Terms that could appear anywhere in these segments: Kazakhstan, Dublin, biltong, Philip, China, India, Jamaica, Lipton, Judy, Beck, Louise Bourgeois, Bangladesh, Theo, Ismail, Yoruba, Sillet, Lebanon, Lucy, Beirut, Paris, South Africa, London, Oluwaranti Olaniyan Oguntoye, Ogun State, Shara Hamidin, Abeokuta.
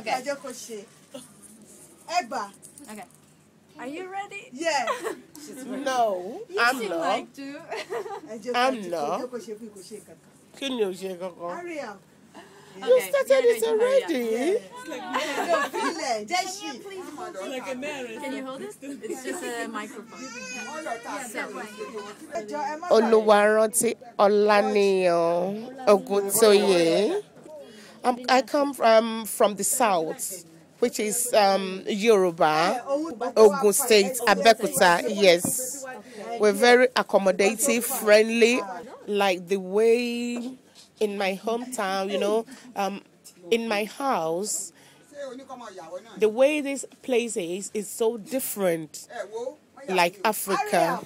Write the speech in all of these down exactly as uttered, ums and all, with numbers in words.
Okay. Eba. Okay. Are you ready? Yeah. No, you I'm not. Like to. I'm not. You started it already. Can you hold it? It's just a microphone. Oluwaranti Olaniyan Oguntoye. I come from from the south, which is um, Yoruba, Ogun State, Abeokuta, yes. We're very accommodative, friendly, like the way in my hometown, you know, um, in my house, the way this place is, is so different, like Africa.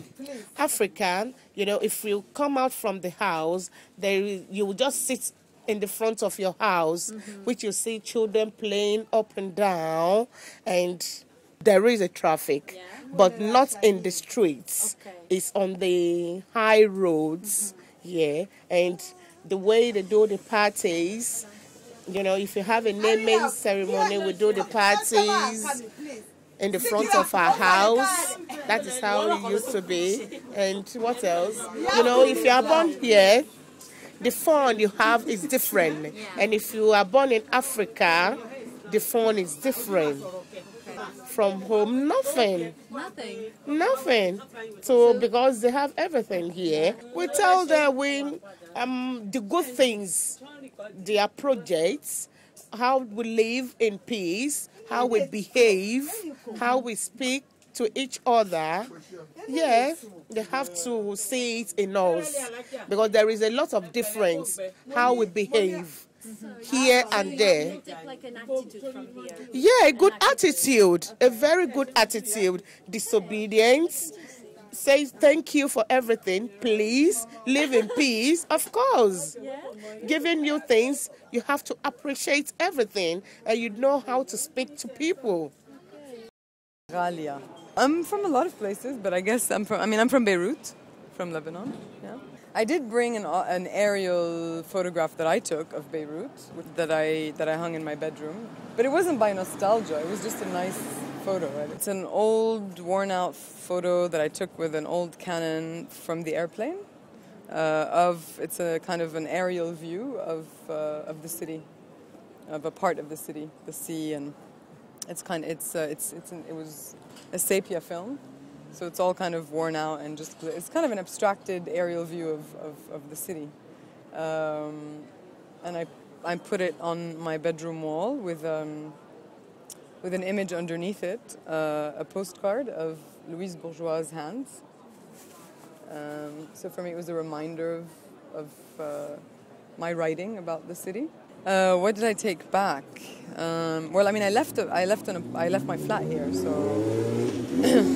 Africa, you know, if you come out from the house, there is, you will just sit in the front of your house, mm-hmm. which you see children playing up and down, and there is a traffic, yeah. but not in the streets. Okay. It's on the high roads, mm-hmm. yeah, and the way they do the parties, you know, if you have a naming ceremony, we do the parties in the front of our house. That is how it used to be. And what else? You know, if you are born here, the fun you have is different. Yeah. And if you are born in Africa, the fun is different. From home, nothing. Nothing? Nothing. So, because they have everything here, we tell them we, um, the good things, their projects, how we live in peace, how we behave, how we speak to each other. Yeah, they have to see it in us, because there is a lot of difference how we behave here and there. Yeah, a good attitude, a very good attitude. Disobedience, say thank you for everything, please, live in peace, of course. Giving you things, you have to appreciate everything, and you know how to speak to people. I'm from a lot of places, but I guess I'm from, I mean, I'm from Beirut, from Lebanon, yeah. I did bring an, an aerial photograph that I took of Beirut, that I, that I hung in my bedroom. But it wasn't by nostalgia, it was just a nice photo. Right? It's an old, worn-out photo that I took with an old Canon from the airplane. Uh, of It's a kind of an aerial view of, uh, of the city, of a part of the city, the sea, and it's kind of, it's, uh, it's, it's an, it was a sepia film. So it's all kind of worn out and just, it's kind of an abstracted aerial view of, of, of the city. Um, and I, I put it on my bedroom wall with, um, with an image underneath it, uh, a postcard of Louise Bourgeois' hands. Um, so for me it was a reminder of, of uh, my writing about the city. Uh, what did I take back? Um, well, I mean, I left. I left. An, I left my flat here, so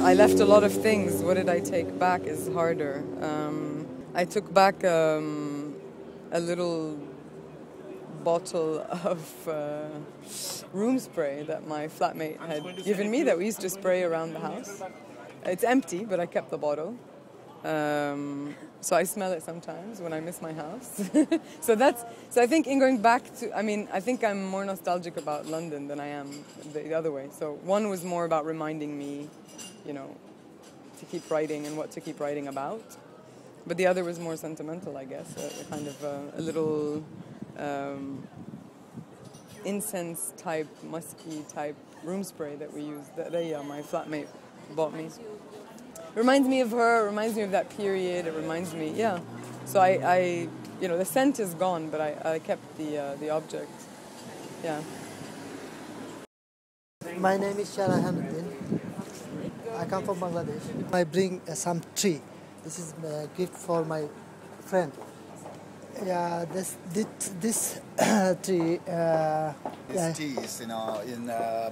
I left a lot of things. What did I take back is harder. Um, I took back um, a little bottle of uh, room spray that my flatmate had given me that we used to spray around the house. It's empty, but I kept the bottle. Um, so I smell it sometimes when I miss my house. so that's, so I think in going back to, I mean, I think I'm more nostalgic about London than I am the other way. So one was more about reminding me, you know, to keep writing and what to keep writing about. But the other was more sentimental, I guess, a, a kind of a, a little um, incense type, musky type room spray that we used, that Reya, my flatmate, bought me. Reminds me of her, reminds me of that period, it reminds me, yeah. So I, I you know, the scent is gone, but I, I kept the, uh, the object, yeah. My name is Shara Hamidin. I come from Bangladesh. I bring uh, some tree. This is a gift for my friend. Yeah, this, this, this tree... Uh, His tea is, you know, in, uh,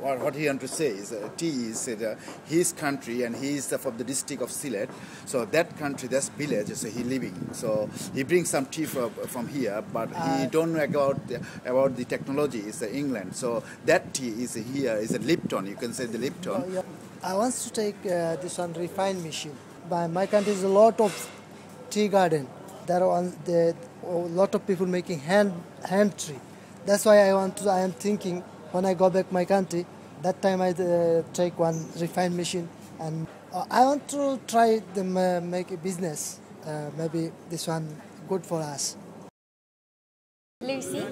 what he wants to say is uh, tea is uh, his country, and he is uh, from the district of Sillet. So that country, that's village, so he living. So he brings some tea from, from here, but he uh, don't know about the, about the technology, it's uh, England. So that tea is here, is a Lipton, you can say the Lipton. Yeah, yeah. I want to take uh, this one refined machine. By my country is a lot of tea garden. There are a lot of people making hand hand tree. That's why I want to. I am thinking when I go back my country, that time I uh, take one refined machine, and uh, I want to try them uh, make a business. Uh, maybe this one good for us. Lucy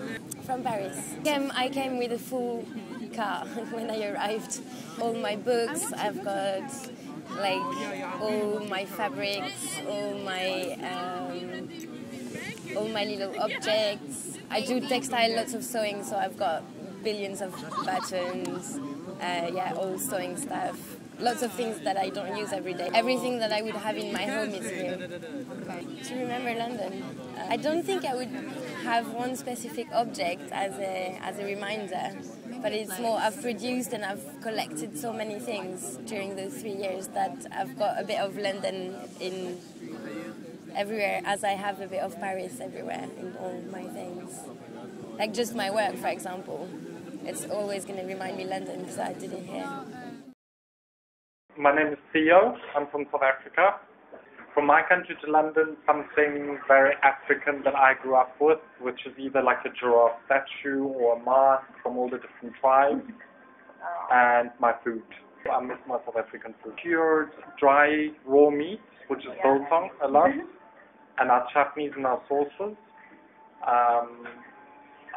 from Paris. Came, I came with a full car when I arrived. All my books, I've got like all my fabrics, all my um, all my little objects. I do textile, lots of sewing, so I've got billions of buttons. Uh, yeah, all sewing stuff. Lots of things that I don't use every day. Everything that I would have in my home is here. To remember London. Uh, I don't think I would have one specific object as a, as a reminder, but it's more I've produced and I've collected so many things during those three years that I've got a bit of London in everywhere, as I have a bit of Paris everywhere in all my things. Like just my work, for example. It's always going to remind me London because I did it here. My name is Theo, I'm from South Africa. From my country to London, something very African that I grew up with, which is either like a giraffe statue or a mask from all the different tribes, and my food. I miss my South African food. Cured dry raw meat, which is biltong, I love, and our chutneys and our sauces. Um,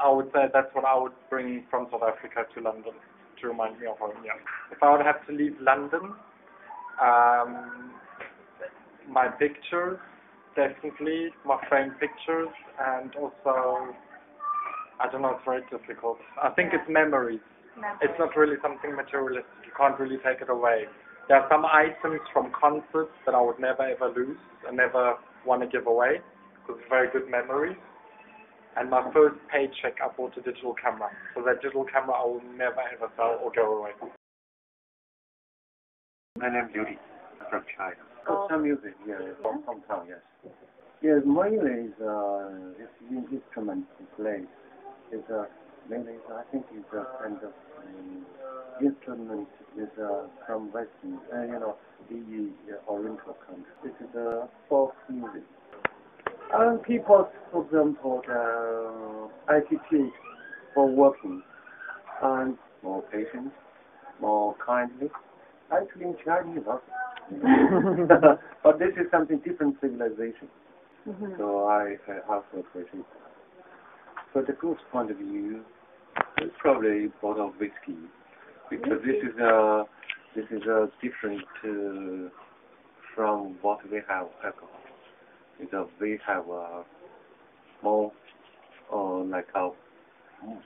I would say that's what I would bring from South Africa to London, to remind me of home, yeah. If I would have to leave London, um, my pictures, definitely, my framed pictures, and also, I don't know, it's very difficult. I think it's memories. memories. It's not really something materialistic. You can't really take it away. There are some items from concerts that I would never ever lose and never want to give away, because it's very good memories. And my first paycheck, I bought a digital camera. So that digital camera I will never ever sell or go away. My name is Judy. I'm from China. Oh, some music, yeah, from hometown, yes. Yes, mainly is uh, it's an instrument to play. It's a, mainly, I think it's a kind of um, instrument is uh, from Western, uh, you know, the uh, Oriental country. This is a folk music. And people, for example, the attitude for working, and more patient, more kindly. Actually, in China, you know. But this is something different civilization. Mm-hmm. So I, I have no question. But the group's point of view, it's probably a bottle of whiskey, because this is a this is a different uh, from what we have alcohol. Because we have a more uh, like a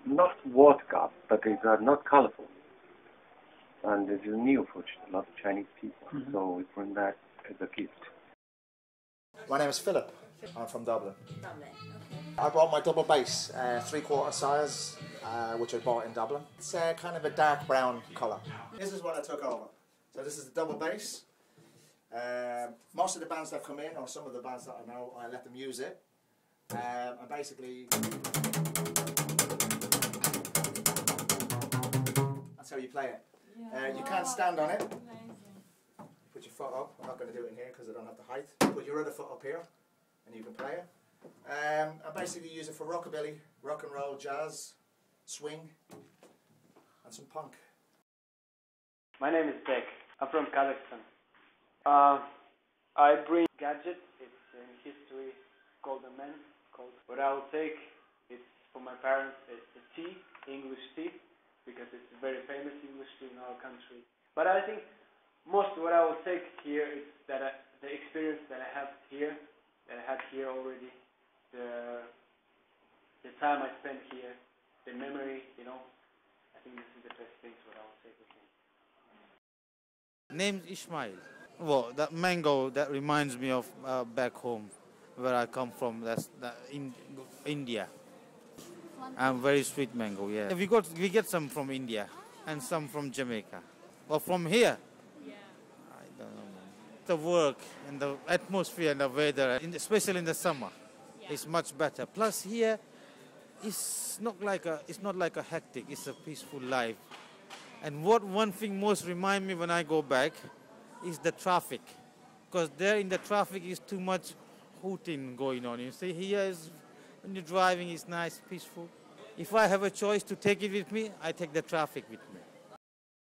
not vodka, but it's uh, not colorful. And this is new for a lot of Chinese people, mm-hmm. So we bring that as a gift. My name is Philip. I'm from Dublin. Dublin, okay. I brought my double bass, uh, three-quarter size, uh, which I bought in Dublin. It's uh, kind of a dark brown colour. This is what I took over. So this is the double bass. Um, most of the bands that come in, or some of the bands that I know, I let them use it. Um, and basically... that's how you play it. Uh, you can't stand on it. Put your foot up. I'm not going to do it in here because I don't have the height. Put your other foot up here and you can play it. Um, I basically use it for rockabilly, rock and roll, jazz, swing and some punk. My name is Beck. I'm from Kazakhstan. Uh, I bring gadgets. It's in history called a man. Called. What I will take is for my parents is the tea, English tea. Because it's very famous English in our country. But I think most what I will take here is that I, the experience that I have here, that I had here already, the the time I spent here, the memory, you know. I think this is the best thing what I will take with me. Name's Ismail. Well, that mango that reminds me of uh, back home, where I come from. That's that in India. And very sweet mango, yeah. We got we get some from India and some from Jamaica, or from here. Yeah. I don't know. The work and the atmosphere and the weather, in the, especially in the summer, yeah. Is much better. Plus here, it's not like a it's not like a hectic. It's a peaceful life. And what one thing most remind me when I go back is the traffic, because there in the traffic is too much hooting going on. You see, here is. When you're driving, it's nice, peaceful. If I have a choice to take it with me, I take the traffic with me.